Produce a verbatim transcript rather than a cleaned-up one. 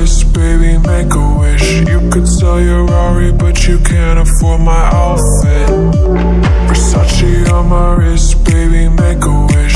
twist, baby, make a wish. You could sell your Rari, but you can't afford my outfit. Versace on my wrist, baby, make a wish.